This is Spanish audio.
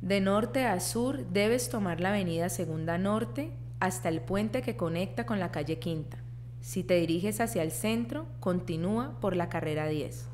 De norte a sur debes tomar la avenida Segunda Norte hasta el puente que conecta con la calle 5. Si te diriges hacia el centro, continúa por la carrera 10.